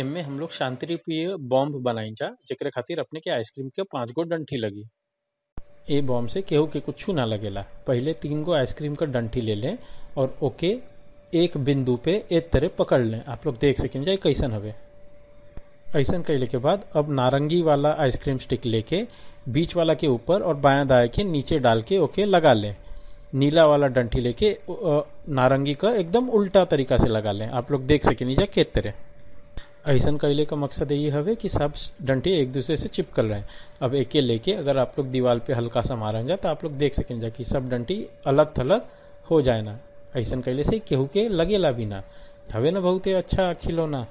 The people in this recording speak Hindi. एम्मे हम लोग शांति प्रिय बॉम्ब बनाई जा जेकरे खातिर अपने के आइसक्रीम के 5 गो डंठी लगी। ए बॉम्ब से केहू के कुछ ना लगेला। पहले 3 गो आइसक्रीम का डंठी ले लें और ओके एक बिंदु पे एक तरह पकड़ लें। आप लोग देख सकें जाए कैसन हवे। ऐसा कैले के बाद अब नारंगी वाला आइसक्रीम स्टिक लेके बीच वाला के ऊपर और बायां दाएं के नीचे डाल के ओके लगा लें। नीला वाला डंठी लेके नारंगी का एकदम उल्टा तरीका से लगा लें। आप लोग देख सकें जा के तरह। ऐसा कैले का मकसद यही है कि सब डंटी एक दूसरे से चिपकल रहे हैं। अब एके लेके अगर आप लोग दीवार पे हल्का सा मारन जा तो आप लोग देख सकें जा कि सब डंटी अलग थलग हो जाए ना। ऐसा कैले से केहू के लगेला भी ना हवे ना, बहुत अच्छा खिलौना।